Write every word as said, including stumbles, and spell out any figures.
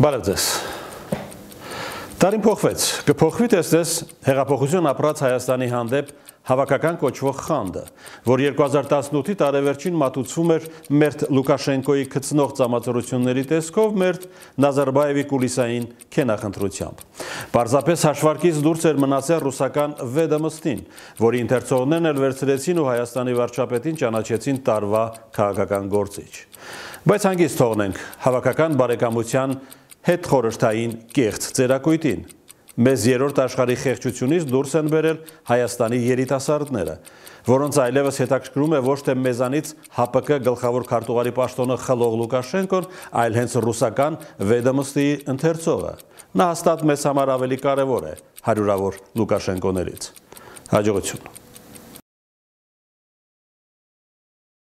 Balazes. Darin փոխվեց, կփոխվի տեսնես հեղափոխություն ապրած Հայաստանի հանդեպ հավաքական կոչվող խանդը, որ երկու հազար տասնութի տարեվերջին մատուցվում էր մերթ Լուկաշենկոյի քծնող ծամացորությունների տեսքով, մերթ Նազարբայևի կուլիսային քենախնդրությամբ։ Պարզապես հաշվարկից դուրս էր մնացել ռուսական վեդը մստին, որի ընթերցողներն էլ վերցրեցին ու Հայաստանի վարչապետին ճանաչեցին տարվա քաղաքական գործիչ։ Բայց հանգիստ թողնենք հավաքական բարեկամության հետ խորհրդային կեղծ ծերակույտին։ Մեզ երրորդ աշխարհի խեղճությունից դուրս են բերել Հայաստանի երիտասարդները, որոնց այլևս հետաքրքրում է ոչ թե մեզանից Հ P K գլխավոր քարտուղարի պաշտոնը խլող Լուկաշենկոն, այլ հենց ռուսական Վեդոմստիի ընթերցողը։ Նա հաստատ մեզ համար ավելի կարևոր է հարյուրավոր Լուկաշենկոներից։ Հաջողություն։